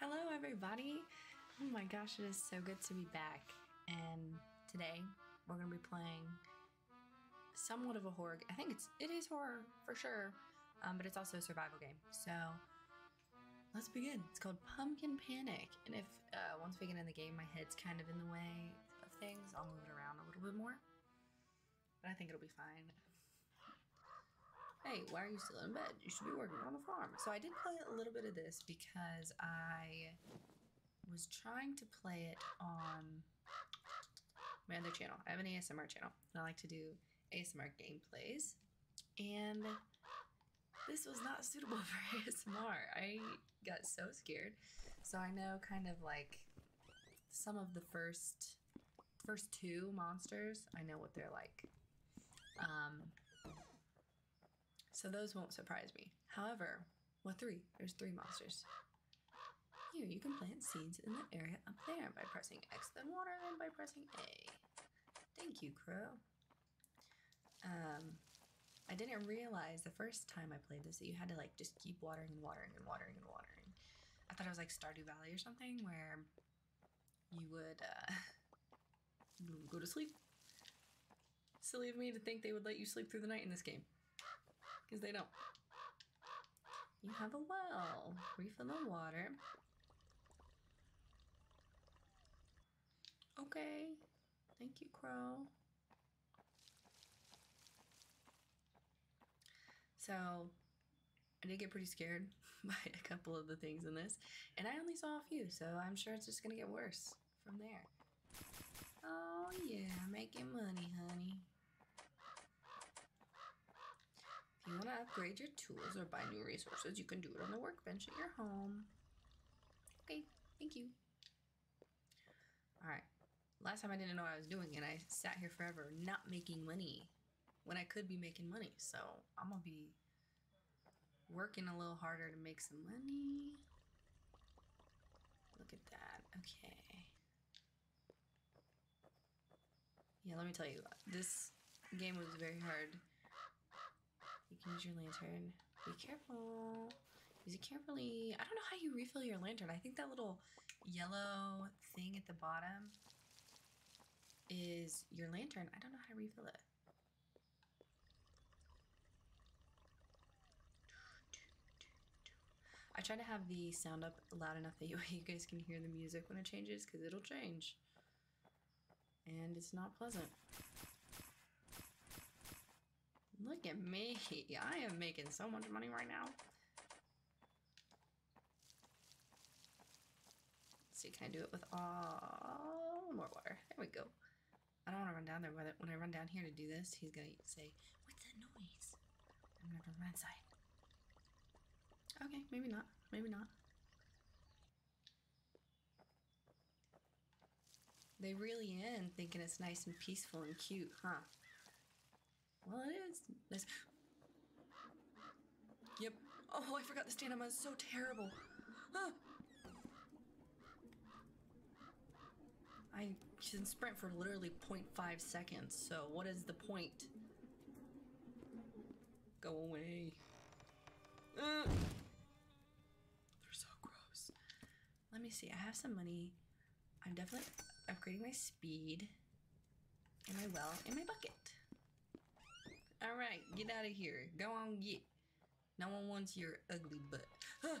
Hello everybody! Oh my gosh, it is so good to be back, and today we're going to be playing somewhat of a horror game. I think it is horror for sure, but it's also a survival game. So let's begin. It's called Pumpkin Panic, and if once we get in the game my head's kind of in the way of things, I'll move it around a little bit more, but I think it'll be fine. Hey, why are you still in bed? You should be working on the farm. So I did play a little bit of this because I was trying to play it on my other channel. I have an ASMR channel, and I like to do ASMR gameplays. And this was not suitable for ASMR. I got so scared. So I know kind of like some of the first two monsters. I know what they're like. So those won't surprise me. However, what three? There's three monsters. Here, you can plant seeds in the area up there by pressing X, then water, and by pressing A. Thank you, Crow. I didn't realize the first time I played this that you had to like just keep watering and watering and watering and watering. I thought it was like Stardew Valley or something where you would go to sleep. Silly of me to think they would let you sleep through the night in this game. Because they don't. You have a well. Refill the water. Okay. Thank you, Crow. So, I did get pretty scared by a couple of the things in this. And I only saw a few, so I'm sure it's just going to get worse from there. Oh, yeah. Making money, honey. If you want to upgrade your tools or buy new resources, you can do it on the workbench at your home. Okay, thank you. Alright, last time I didn't know what I was doing and I sat here forever not making money when I could be making money. So I'm going to be working a little harder to make some money. Look at that. Okay. Yeah, let me tell you, this game was very hard. You can use your lantern. Be careful. Use it carefully. I don't know how you refill your lantern. I think that little yellow thing at the bottom is your lantern. I don't know how to refill it. I try to have the sound up loud enough that you guys can hear the music when it changes, because it'll change. And it's not pleasant. Look at me. I am making so much money right now. Let's see, can I do it with all more water? There we go. I don't want to run down there. When I run down here to do this, he's going to say, what's that noise? I'm going to run inside. Okay, maybe not. Maybe not. They really in thinking it's nice and peaceful and cute, huh? Well, it is. Nice. Yep. Oh, I forgot the stamina is so terrible. Ah. I can sprint for literally 0.5 seconds, so what is the point? Go away. They're so gross. Let me see. I have some money. I'm definitely upgrading my speed and my well and my bucket. All right, get out of here. Go on, get. No one wants your ugly butt. Ah, ah,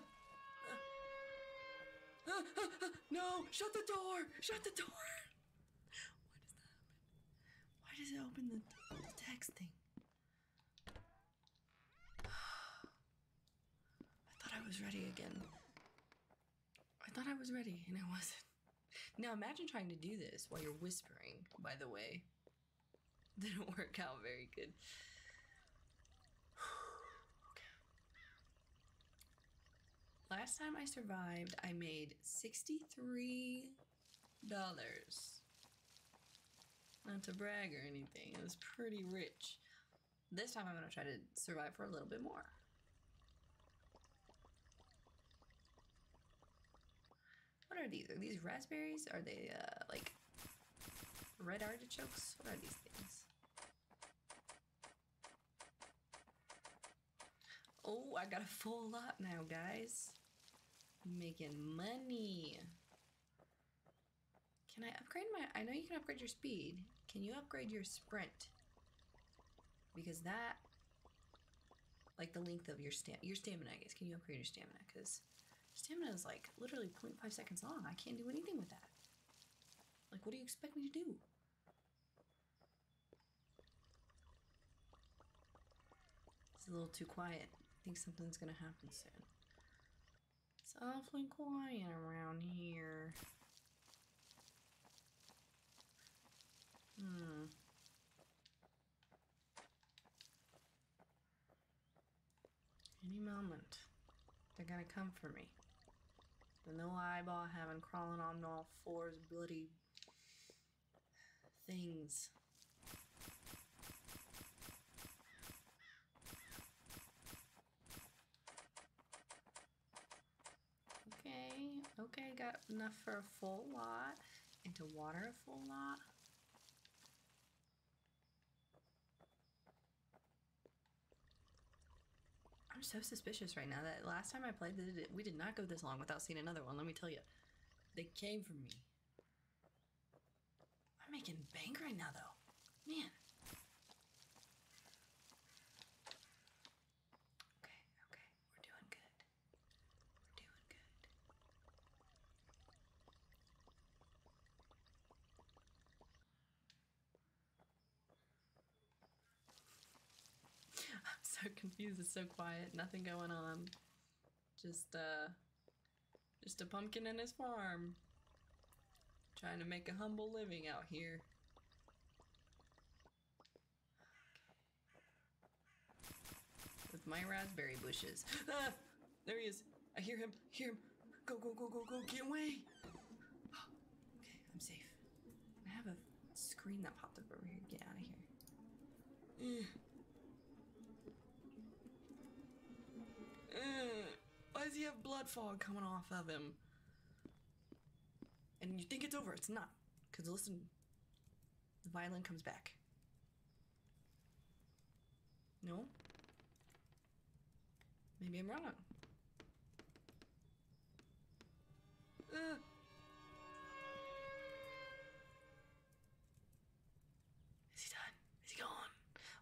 ah, ah, ah, no, shut the door. Shut the door. Why does that happen? Why does it open the text thing? I thought I was ready again. I thought I was ready, and I wasn't. Now imagine trying to do this while you're whispering, by the way. Didn't work out very good. Okay. Last time I survived, I made $63. Not to brag or anything. It was pretty rich. This time I'm going to try to survive for a little bit more. What are these? Are these raspberries? Are they like red artichokes? What are these things? Oh, I got a full lot now, guys. Making money. Can I upgrade my... I know you can upgrade your speed. Can you upgrade your sprint? Because that... Like the length of your stamina, I guess. Can you upgrade your stamina? Because stamina is like literally 0.5 seconds long. I can't do anything with that. Like, what do you expect me to do? It's a little too quiet. I think something's gonna happen soon. It's awfully quiet around here. Any moment, they're gonna come for me. The no eyeball having crawling on all fours, bloody things. Okay, okay, got enough for a full lot, and to water a full lot. I'm so suspicious right now that last time I played, we did not go this long without seeing another one, let me tell you. They came for me. I'm making bank right now, though. Man. Okay, okay. We're doing good. We're doing good. I'm so confused. It's so quiet. Nothing going on. Just a pumpkin in his farm. Trying to make a humble living out here. With my raspberry bushes. Ah! There he is. I hear him. Hear him. Go, go, go, go, go. Get away. Okay, I'm safe. I have a screen that popped up over here. Get out of here. Why does he have blood fog coming off of him? And you think it's over, it's not. Because listen, the violin comes back. No? Maybe I'm wrong. Is he done? Is he gone?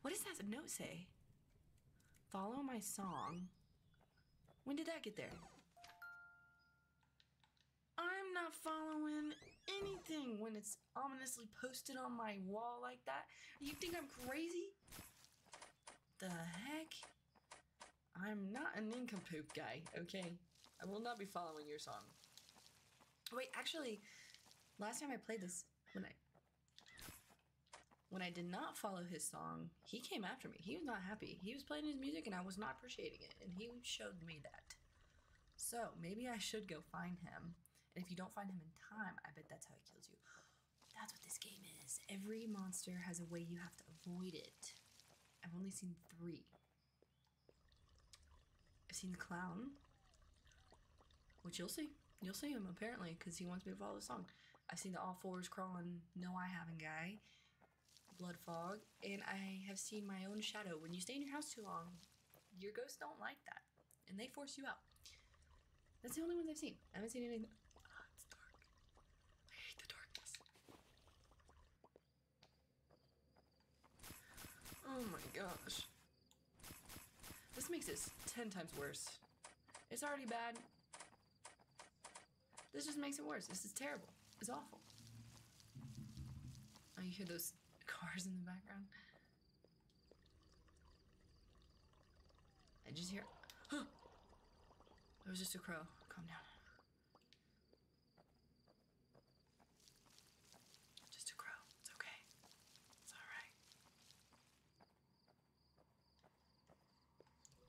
What does that note say? Follow my song. When did that get there? I'm not following anything when it's ominously posted on my wall like that. You think I'm crazy? The heck? I'm not an nincompoop guy, okay? I will not be following your song. Wait, actually, last time I played this, when I did not follow his song, he came after me. He was not happy. He was playing his music and I was not appreciating it, and he showed me that. So maybe I should go find him. And if you don't find him in time, I bet that's how he kills you. That's what this game is. Every monster has a way you have to avoid it. I've only seen 3. I've seen the clown, which you'll see. You'll see him apparently because he wants me to follow the song. I've seen the all fours crawling, no eye having guy, blood fog, and I have seen my own shadow. When you stay in your house too long, your ghosts don't like that and they force you out. That's the only ones I've seen. I haven't seen anything. Oh, it's dark. I hate the darkness. Oh my gosh. This makes it 10 times worse. It's already bad. This just makes it worse. This is terrible. It's awful. Oh, you hear those cars in the background? I just hear... It was just a crow. Calm down. Just a crow. It's okay. It's all right.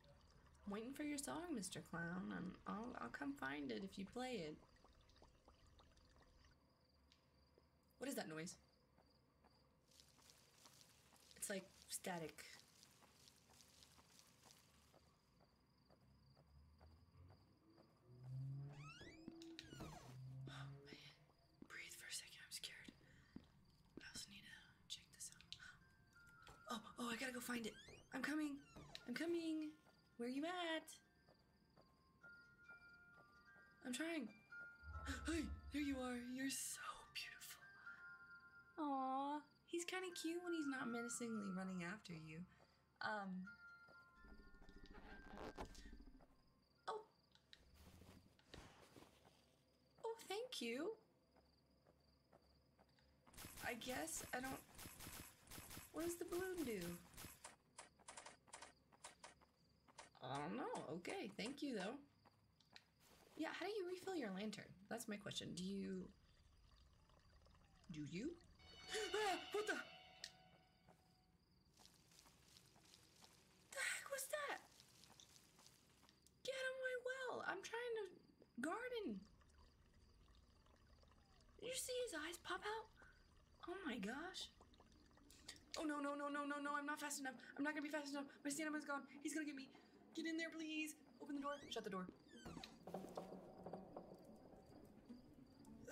I'm waiting for your song, Mr. Clown. I'll come find it if you play it. What is that noise? It's like static. Oh, I gotta go find it. I'm coming. I'm coming. Where are you at? I'm trying. Hey, there you are. You're so beautiful. Aw, he's kind of cute when he's not menacingly running after you. Oh, thank you. I guess I don't... What does the balloon do? I don't know. Okay, thank you, though. Yeah, how do you refill your lantern? That's my question. Do you? Ah, what the? The heck was that? Get out of my well. I'm trying to garden. Did you see his eyes pop out? Oh my gosh. Oh no, no, no, no, no, no. I'm not fast enough. I'm not gonna be fast enough. My stamina is gone. He's gonna get me. Get in there, please. Open the door. Shut the door.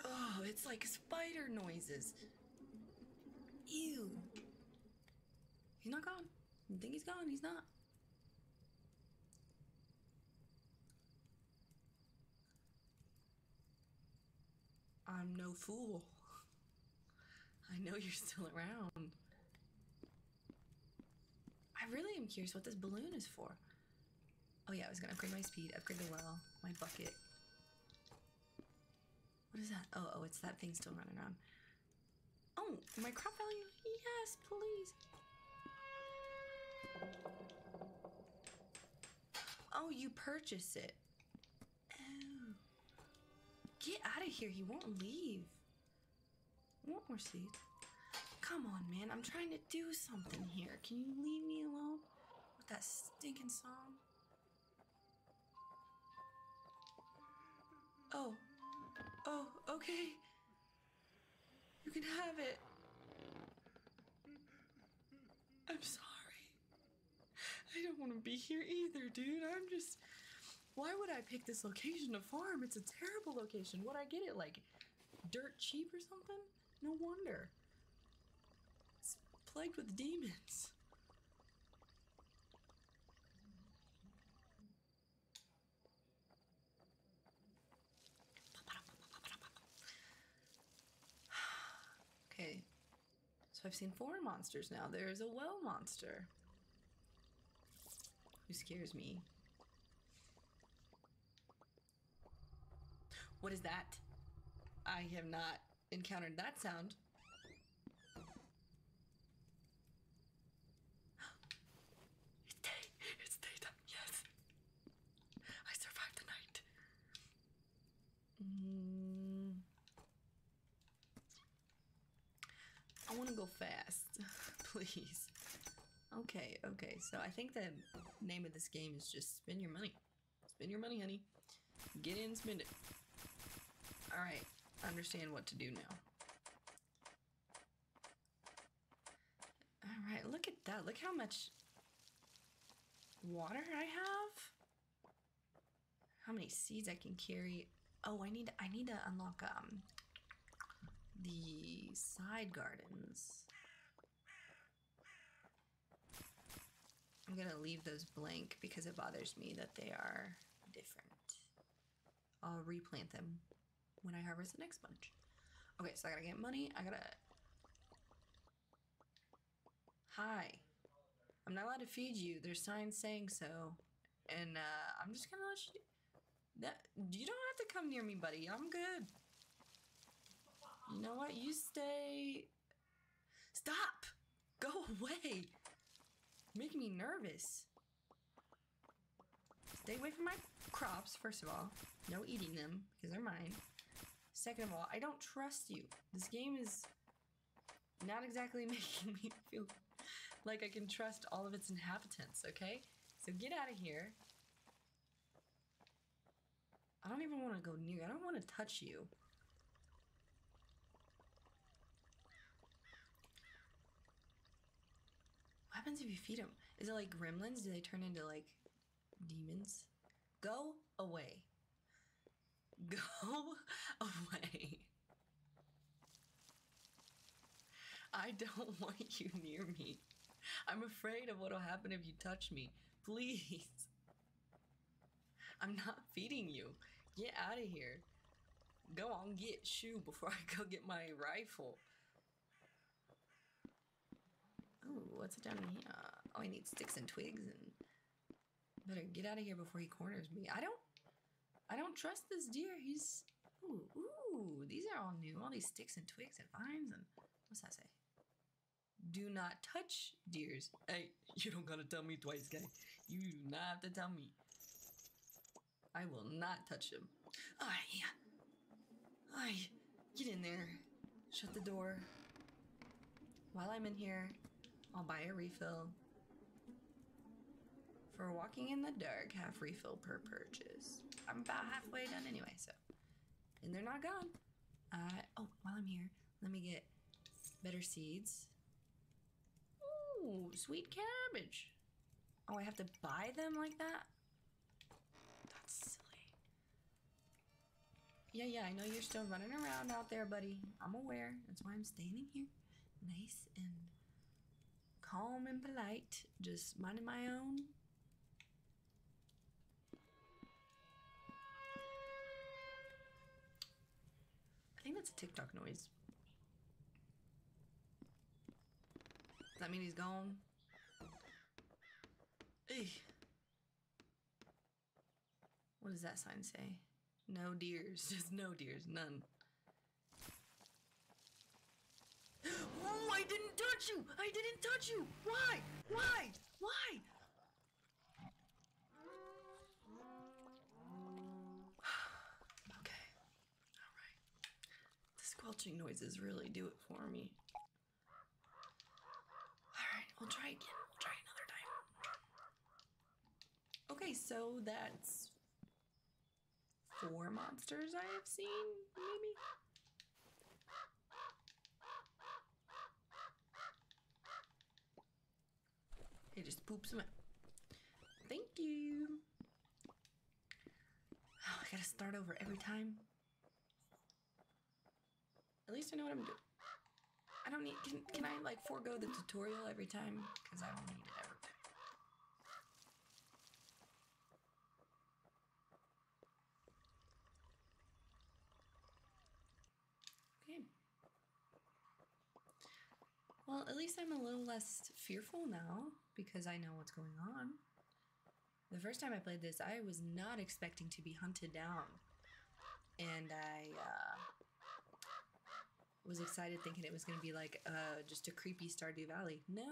Oh, it's like spider noises. Ew. He's not gone. You think he's gone? He's not. I'm no fool. I know you're still around. I really am curious what this balloon is for. Oh yeah, I was gonna upgrade my speed, upgrade the well, my bucket. What is that? Oh, it's that thing still running around. Oh, my crop value? Yes, please. Oh, you purchase it. Oh. Get out of here, he won't leave. I want more seeds. Come on, man, I'm trying to do something here. Can you leave me alone with that stinking song? Oh. Oh, okay. You can have it. I'm sorry. I don't want to be here either, dude. I'm just... Why would I pick this location to farm? It's a terrible location. Would I get it, like, dirt cheap or something? No wonder. It's plagued with demons. Okay, so I've seen four monsters now. There's a well monster who scares me. What is that? I have not encountered that sound. It's daytime, yes. I survived the night. I want to go fast, please. Okay, okay, so I think the name of this game is just spend your money. Spend your money, honey. Get in, spend it. Alright, I understand what to do now. Alright, look at that. Look how much water I have. How many seeds I can carry. Oh, I need to unlock, the side gardens. I'm gonna leave those blank because it bothers me that they are different. I'll replant them when I harvest the next bunch. Okay, so I gotta get money. I gotta... Hi. I'm not allowed to feed you. There's signs saying so. And I'm just gonna let you... You don't have to come near me, buddy. I'm good. You know what? You stay... Stop! Go away! Making me nervous. Stay away from my crops, first of all. No eating them, because they're mine. Second of all, I don't trust you. This game is not exactly making me feel like I can trust all of its inhabitants, okay? So get out of here. I don't even want to go near you. I don't want to touch you. What happens if you feed them? Is it like gremlins? Do they turn into like demons? Go away. Go away. I don't want you near me. I'm afraid of what'll happen if you touch me. Please. I'm not feeding you. Get out of here. Go on, get shoe before I go get my rifle. Oh, what's down in here? Oh, I need sticks and twigs and... Better get out of here before he corners me. I don't trust this deer. He's... Ooh, these are all new. All these sticks and twigs and vines and... What's that say? Do not touch deers. Hey, you don't gotta tell me twice, guy. You do not have to tell me. I will not touch him. Alright, yeah. Alright, get in there. Shut the door. While I'm in here, I'll buy a refill. For walking in the dark, half refill per purchase. I'm about halfway done anyway, so. And they're not gone. Oh, while I'm here, let me get better seeds. Ooh, sweet cabbage. Oh, I have to buy them like that? That's silly. Yeah, I know you're still running around out there, buddy. I'm aware. That's why I'm standing here. Nice and calm and polite. Just minding my own. I think that's a TikTok noise. Does that mean he's gone? Ugh. What does that sign say? No deers. Just no deers. None. Whoa! I didn't touch you! I didn't touch you! Why? Why? Why? Okay. Alright. The squelching noises really do it for me. We'll try again. We'll try another time. Okay, so that's 4 monsters I have seen, maybe? It just poops them out. Thank you. Oh, I gotta start over every time. At least I know what I'm doing. I don't need, can I like forego the tutorial every time? Because I don't need it every time. Okay. Well, at least I'm a little less fearful now because I know what's going on. The first time I played this, I was not expecting to be hunted down. And I, was excited thinking it was going to be like just a creepy Stardew Valley. No,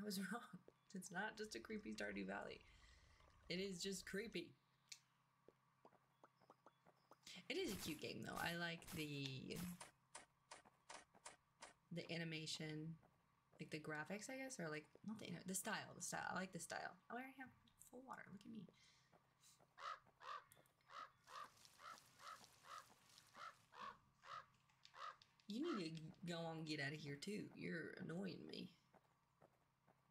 I was wrong. It's not just a creepy Stardew Valley. It is just creepy. It is a cute game though. I like the animation, like the graphics, I guess, or like not the style. The style. I like the style. Oh, I already have full water. Look at me. You need to go on and get out of here too. You're annoying me.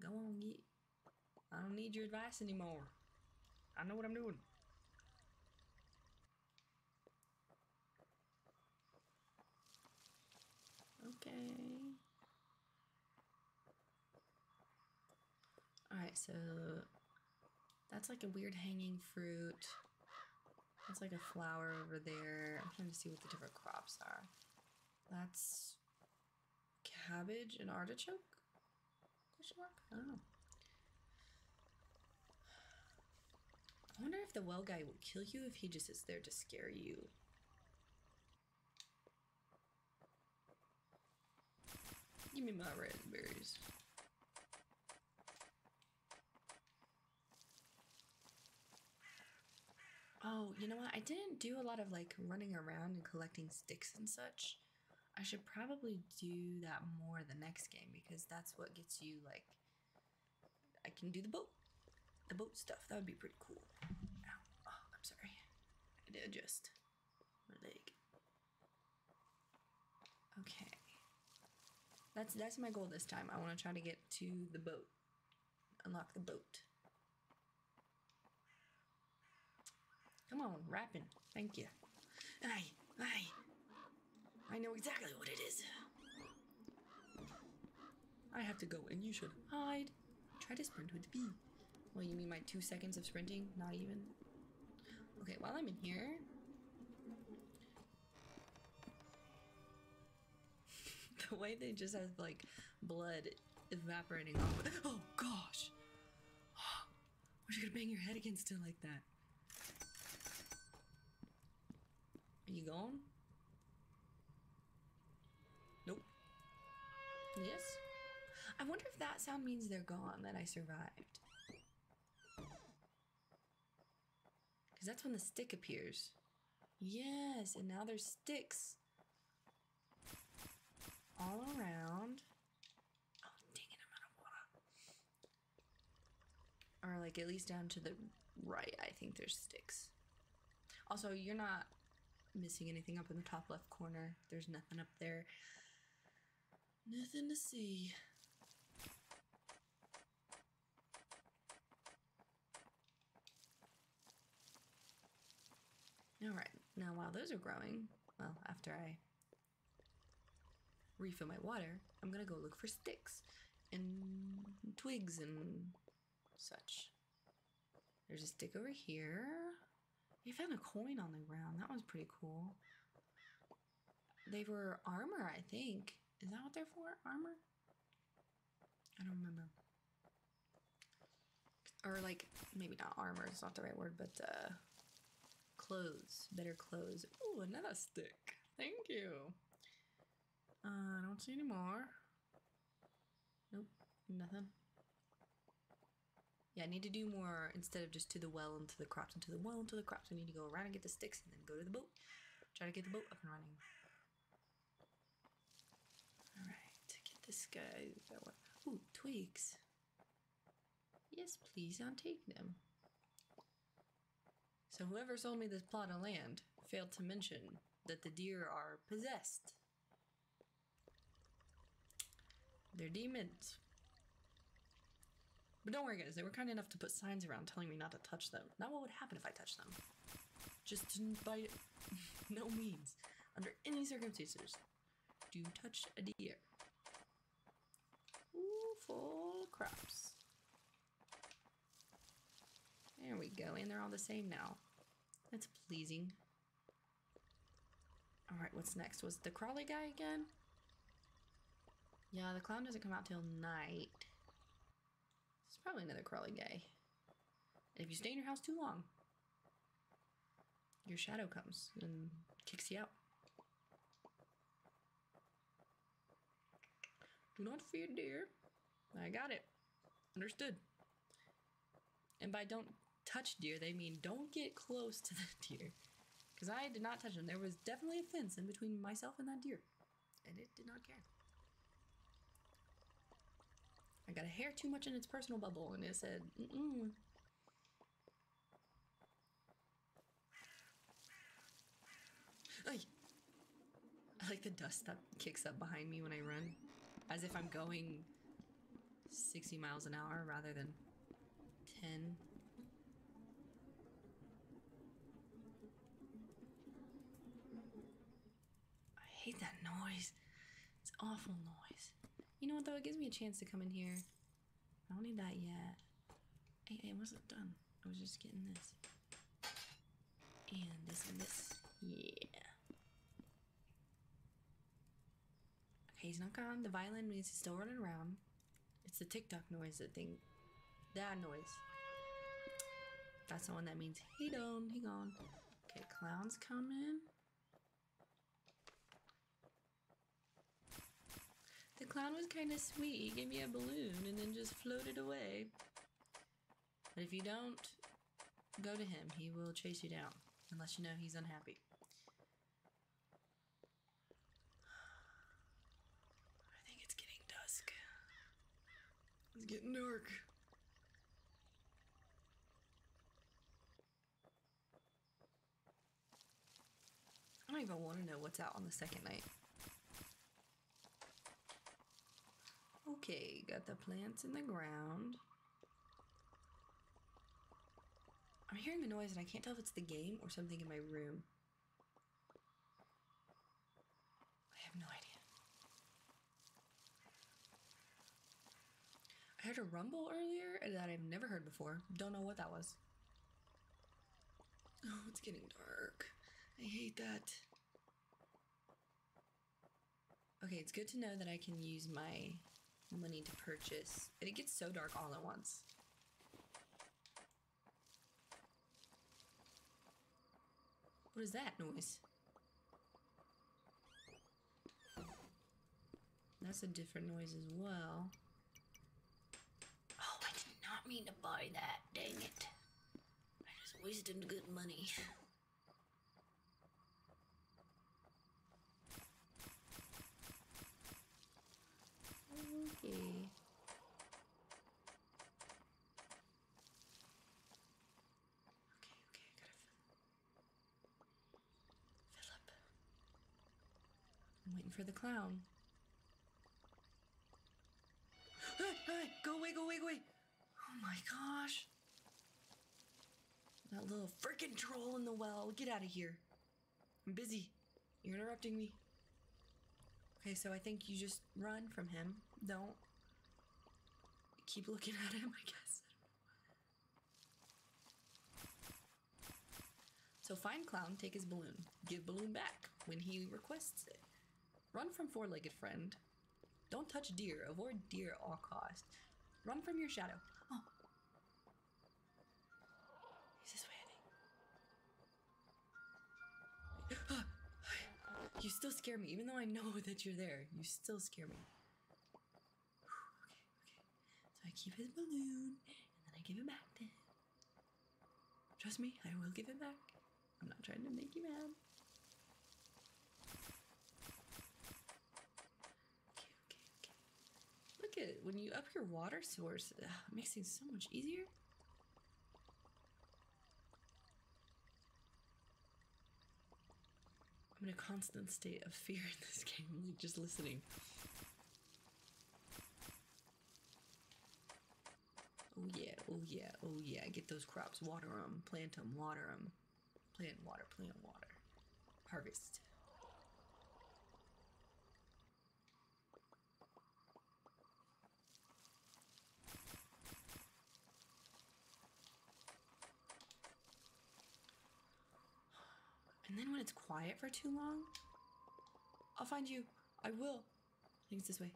Go on and get. I don't need your advice anymore. I know what I'm doing. Okay. Alright, so that's like a weird hanging fruit. That's like a flower over there. I'm trying to see what the different crops are. That's cabbage and artichoke? Question mark? I don't know. I wonder if the well guy will kill you if he just is there to scare you. Give me my raspberries. Oh, you know what? I didn't do a lot of like running around and collecting sticks and such. I should probably do that more the next game because that's what gets you like, I can do the boat stuff. That would be pretty cool. Ow. Oh, I'm sorry. I did adjust my leg. Okay. That's my goal this time. I want to try to get to the boat, unlock the boat. Come on, rapping. Thank you. Aye, aye. I know exactly what it is. I have to go and you should hide. Try to sprint with the bee. Well, you mean my 2 seconds of sprinting? Not even. Okay, while I'm in here... the way they just have, like, blood evaporating off of it. Oh, gosh! Were you gonna bang your head against it like that? Are you gone? Nope. Yes? I wonder if that sound means they're gone, that I survived. Because that's when the stick appears. Yes, and now there's sticks all around. Oh, dang it, I'm out of water. Or like at least down to the right, I think there's sticks. Also, you're not missing anything up in the top left corner. There's nothing up there. Nothing to see. Alright, now while those are growing, well, after I refill my water, I'm gonna go look for sticks and twigs and such. There's a stick over here. They found a coin on the ground. That was pretty cool. They were armor, I think. Is that what they're for? Armor? I don't remember. Or like, maybe not armor, it's not the right word, but clothes. Better clothes. Ooh, another stick. Thank you. I don't see any more. Nope, nothing. Yeah, I need to do more instead of just to the well and to the crops and to the well and to the crops. I need to go around and get the sticks and then go to the boat. Try to get the boat up and running. Alright, get this guy. Ooh, twigs. Yes, please, I'll take them. So whoever sold me this plot of land failed to mention that the deer are possessed. They're demons. But don't worry guys, they were kind enough to put signs around telling me not to touch them. Not what would happen if I touched them. Just by no means, under any circumstances, do you touch a deer. Ooh, full crops. There we go, and they're all the same now. That's pleasing. Alright, what's next? Was it the crawly guy again? Yeah, the clown doesn't come out till night. It's probably another crawly guy. And if you stay in your house too long, your shadow comes and kicks you out. Do not fear, dear. I got it. Understood. And by don't touch deer, they mean don't get close to the deer. Because I did not touch them. There was definitely a fence in between myself and that deer. And it did not care. I got a hair too much in its personal bubble, and it said, mm-mm. Ay! I like the dust that kicks up behind me when I run. As if I'm going 60 miles an hour rather than 10. I hate that noise. It's awful noise. You know what though, it gives me a chance to come in here. I don't need that yet. Hey, I wasn't done. I was just getting this. And this and this. Yeah. Okay, he's not gone. The violin means he's still running around. It's the TikTok noise, that thing. That noise. That's the one that means he done, he gone. Okay, clown's coming. The clown was kind of sweet. He gave me a balloon and then just floated away. But if you don't go to him, he will chase you down. Unless you know he's unhappy. I think it's getting dusk. It's getting dark. I don't even want to know what's out on the second night. Okay, got the plants in the ground. I'm hearing a noise and I can't tell if it's the game or something in my room. I have no idea. I heard a rumble earlier that I've never heard before. Don't know what that was. Oh, getting dark. I hate that. Okay, it's good to know that I can use my money to purchase. And it gets so dark all at once. What is that noise? That's a different noise as well. Oh, I did not mean to buy that. Dang it. I just wasted good money. Okay. Okay, I gotta fill up. I'm waiting for the clown. Go away, go away, go away! Oh my gosh. That little freaking troll in the well. Get out of here. I'm busy. You're interrupting me. Okay, so I think you just run from him. Don't keep looking at him, I guess. So find clown, take his balloon. Give balloon back when he requests it. Run from four-legged friend. Don't touch deer. Avoid deer at all costs. Run from your shadow. Oh. He's this way, I think. You still scare me. Even though I know that you're there, you still scare me. Okay, okay. So I keep his balloon, and then I give it back to him. Trust me, I will give it back. I'm not trying to make you mad. When you up your water source, it makes things so much easier. I'm in a constant state of fear in this game, like just listening. Oh yeah, oh yeah, oh yeah. Get those crops, water them, plant them, water them. Plant water, plant water. Harvest. And then when it's quiet for too long, I'll find you. I will. I think it's this way.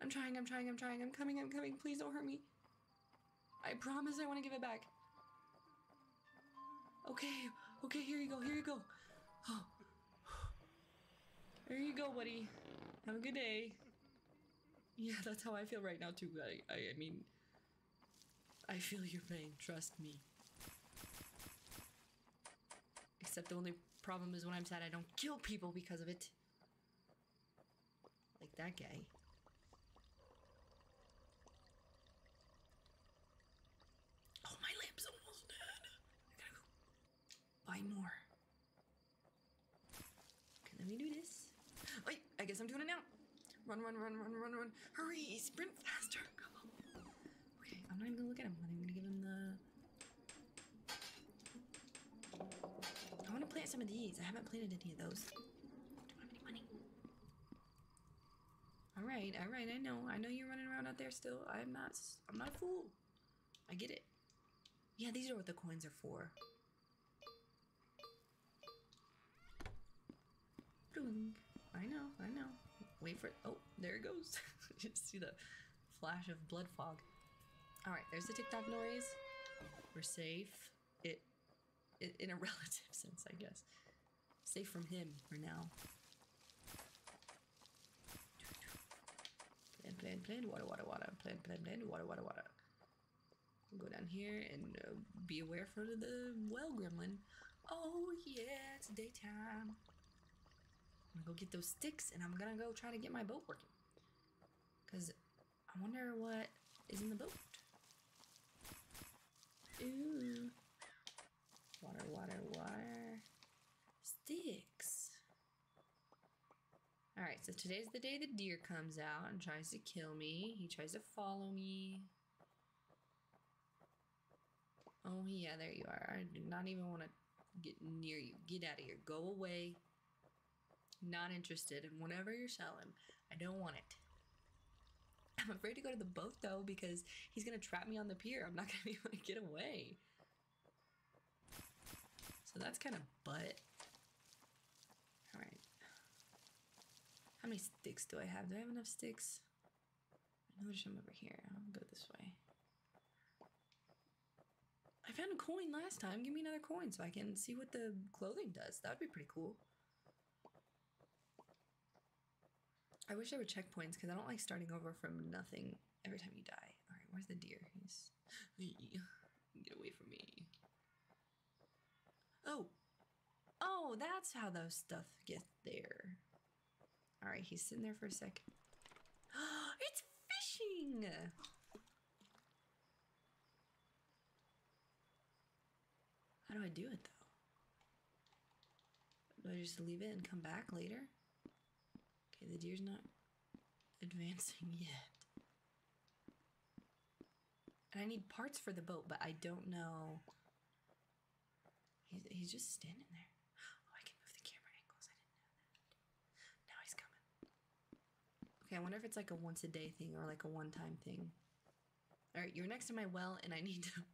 I'm trying, I'm trying, I'm trying. I'm coming, I'm coming. Please don't hurt me. I promise I want to give it back. Okay, okay, here you go, here you go. Oh. Here you go, buddy. Have a good day. Yeah, that's how I feel right now, too. I mean, I feel your pain. Trust me. Except the only problem is when I'm sad I don't kill people because of it. Like that guy. Oh, my lamp's almost dead. I gotta go buy more. Okay, let me do this. Wait, I guess I'm doing it now. Run, run, run, run, run, run. Hurry, sprint faster. Come on. Okay, I'm not even gonna look at him. I'm gonna give him the... I want to plant some of these. I haven't planted any of those. I don't have any money. Alright, alright, I know. I know you're running around out there still. I'm not a fool. I get it. Yeah, these are what the coins are for. I know. Wait for it. Oh, there it goes. You see the flash of blood fog. Alright, there's the TikTok noise. We're safe. It... in a relative sense, I guess. Safe from him for now. Plant, plant, plant, water, water, water. Plant, plant, plant, water, water, water. We'll go down here and be aware for the well gremlin. Oh yeah, it's daytime. I'm gonna go get those sticks and I'm gonna go try to get my boat working. Cause I wonder what is in the boat. Ooh. Water, water, water. Sticks. All right, so today's the day the deer comes out and tries to kill me. He tries to follow me. Oh yeah, there you are. I do not even want to get near you. Get out of here. Go away. Not interested in whatever you're selling. I don't want it. I'm afraid to go to the boat though because he's gonna trap me on the pier. I'm not gonna be able to get away. So that's kind of butt. All right. How many sticks do I have? Do I have enough sticks? I know there's some over here. I'll go this way. I found a coin last time. Give me another coin so I can see what the clothing does. That would be pretty cool. I wish there were checkpoints because I don't like starting over from nothing every time you die. All right, where's the deer? He's... Get away from me. Oh. Oh, that's how those stuff get there. All right, he's sitting there for a sec. It's fishing! How do I do it, though? Do I just leave it and come back later? Okay, the deer's not advancing yet. And I need parts for the boat, but I don't know. He's just standing there. Oh, I can move the camera angles. I didn't know that. Now he's coming. Okay, I wonder if it's like a once a day thing or like a one time thing. All right, you're next to my well, and I need to...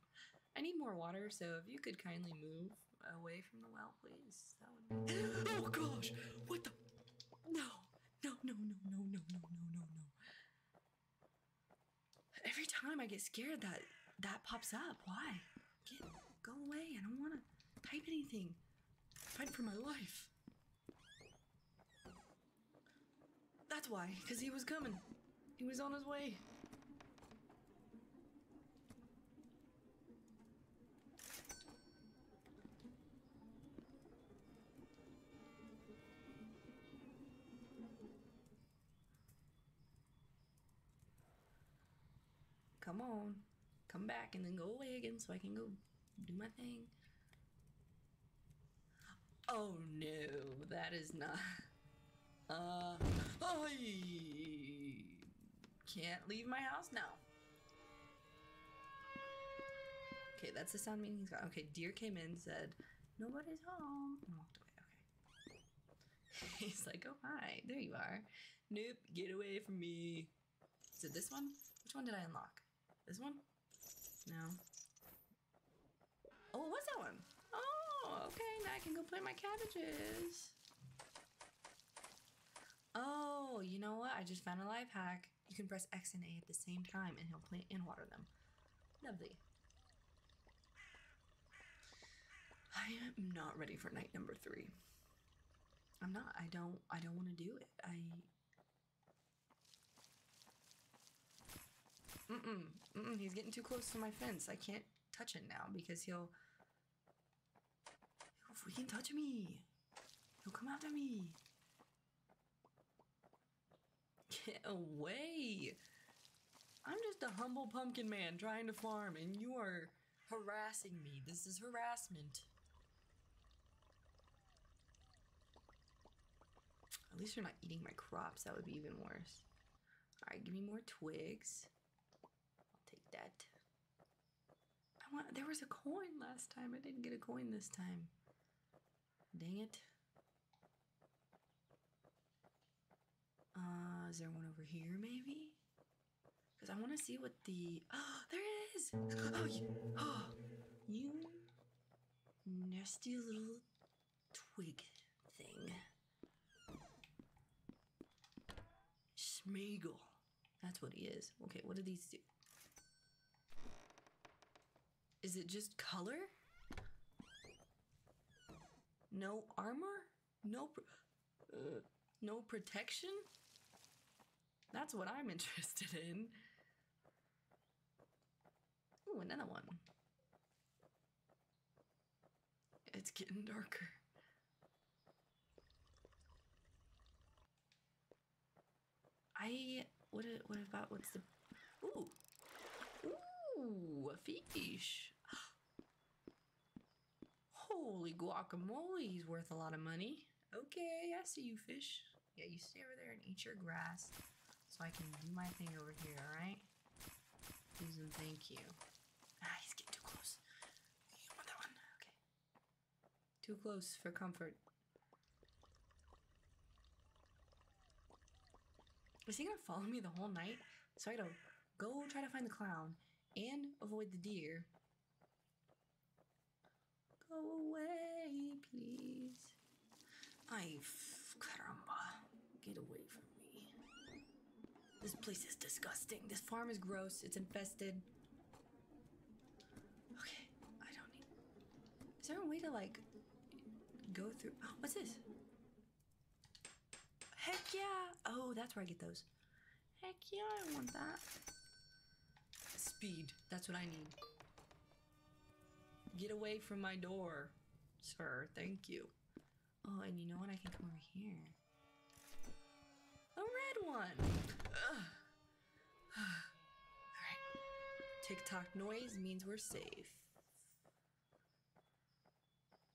I need more water, so if you could kindly move away from the well, please. That would be... Oh gosh! What the... No! No, no, no, no, no, no, no, no, no. Every time I get scared, that pops up. Why? Go away. I don't want to type anything. Fight for my life. That's why, because he was coming. He was on his way. Come on, come back and then go away again so I can go do my thing. Oh no, that is not... I can't leave my house now. Okay, that's the sound meaning he's got. Okay, deer came in, said, nobody's home, and walked away. Okay. He's like, oh hi, there you are. Nope, get away from me. Is it this one? Which one did I unlock? This one? No. Oh, what's that one? Oh, okay. Now I can go plant my cabbages. Oh, you know what? I just found a life hack. You can press X and A at the same time and he'll plant and water them. Lovely. I am not ready for night number 3. I'm not. I don't want to do it. He's getting too close to my fence. I can't touch it now because he'll freaking touch me. He'll come after me. Get away. I'm just a humble pumpkin man trying to farm and you are harassing me. This is harassment. At least you're not eating my crops. That would be even worse. All right, give me more twigs. Take that. There was a coin last time. I didn't get a coin this time. Dang it. Is there one over here maybe? Because I want to see what the... Oh, there it is! Oh, you... Oh, you nasty little twig thing. Smeagol. That's what he is. Okay, what do these do? Is it just color? No armor? No no protection? That's what I'm interested in. Ooh, another one. It's getting darker. What's the... Ooh. Ooh, a fish. Holy guacamole, he's worth a lot of money. Okay, I see you, fish. Yeah, you stay over there and eat your grass so I can do my thing over here, alright? Please and thank you. Ah, he's getting too close. You want that one? Okay. Too close for comfort. Is he gonna follow me the whole night? So I gotta go try to find the clown. And avoid the deer. Go away. please. Caramba. Get away from me. This place is disgusting. This farm is gross. It's infested. Okay. I don't need... Is there a way to, like, go through... Oh, what's this? Heck yeah! Oh, that's where I get those. Heck yeah, I want that. Speed. That's what I need. Get away from my door, sir. Thank you. Oh, and you know what? I can come over here. A red one! Ugh. Alright. TikTok noise means we're safe.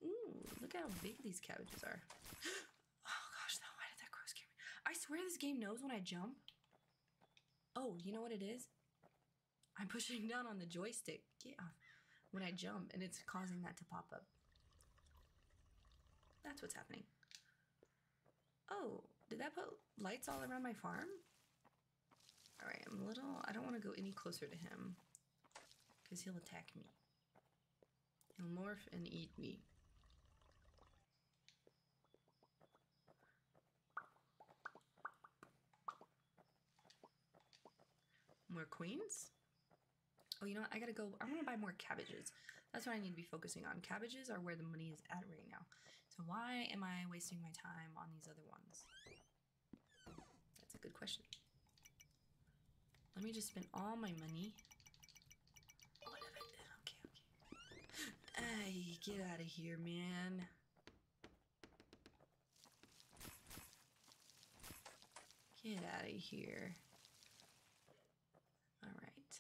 Ooh, look how big these cabbages are. Oh gosh, no, why did that crow scare me? I swear this game knows when I jump. Oh, you know what it is? I'm pushing down on the joystick. Get off. When I jump, and it's causing that to pop up. That's what's happening. Oh, did that put lights all around my farm? All right, I'm a little... I don't want to go any closer to him. Because he'll attack me. He'll morph and eat me. More queens? Oh, you know what? I gotta go... I want to buy more cabbages. That's what I need to be focusing on. Cabbages are where the money is at right now. So why am I wasting my time on these other ones? That's a good question. Let me just spend all my money. What have I done? Okay, okay. Ay, get out of here, man. Get out of here. All right.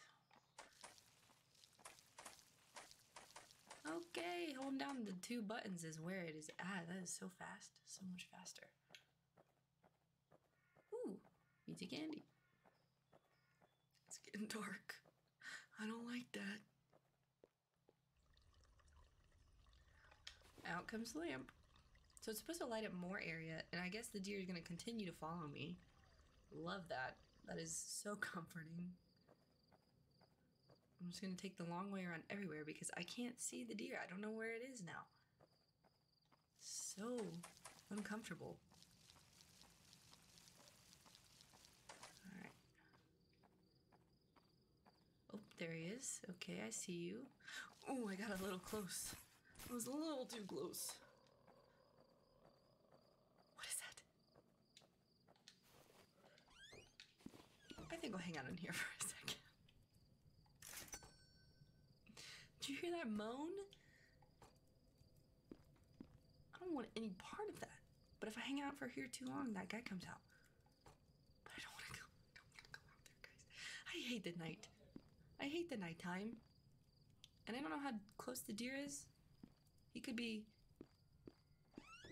Okay, holding down the two buttons is where it is. Ah, that is so fast. So much faster. Ooh, easy candy. It's getting dark. I don't like that. Out comes the lamp. So it's supposed to light up more area, and I guess the deer is going to continue to follow me. Love that. That is so comforting. I'm just going to take the long way around everywhere because I can't see the deer. I don't know where it is now. So uncomfortable. All right. Oh, there he is. Okay, I see you. Oh, I got a little close. I was a little too close. What is that? I think I'll hang out in here for a second. Did you hear that moan? I don't want any part of that. But if I hang out for here too long, that guy comes out. But I don't want to go. I don't want to go out there, guys. I hate the night. I hate the nighttime. And I don't know how close the deer is. He could be... Oh,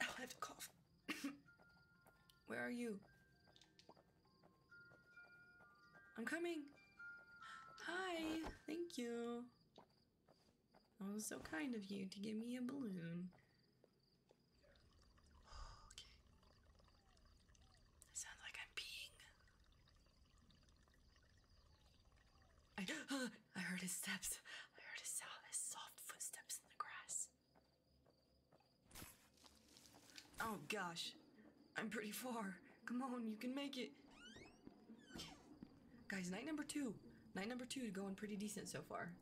I have to cough. Where are you? I'm coming. Hi, thank you. That was so kind of you to give me a balloon. Okay. That sounds like I'm peeing. I heard his steps. I heard his soft footsteps in the grass. Oh gosh, I'm pretty far. Come on, you can make it. Okay. Guys, night number two. Night number two going pretty decent so far.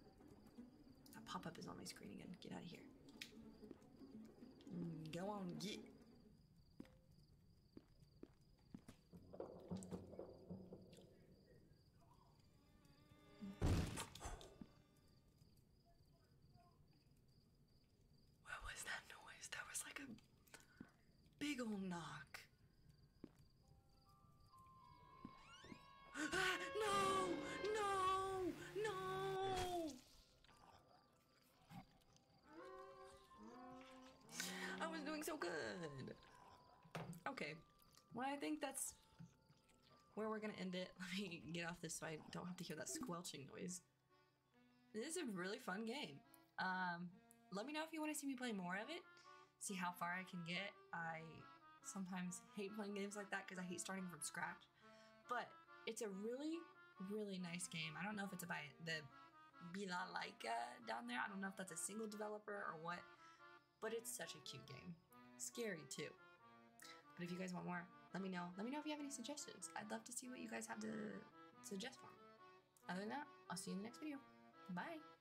That pop-up is on my screen again. Get out of here. Go on, get. What was that noise? That was like a big old knock. Ah, no! No! No! I was doing so good! Okay. Well, I think that's where we're gonna end it. Let me get off this so I don't have to hear that squelching noise. This is a really fun game. Let me know if you want to see me play more of it. See how far I can get. I sometimes hate playing games like that because I hate starting from scratch. But... it's a really, really nice game. I don't know if it's by the Bila Laika down there. I don't know if that's a single developer or what, but it's such a cute game. Scary too. But if you guys want more, let me know. Let me know if you have any suggestions. I'd love to see what you guys have to suggest for me. Other than that, I'll see you in the next video. Bye.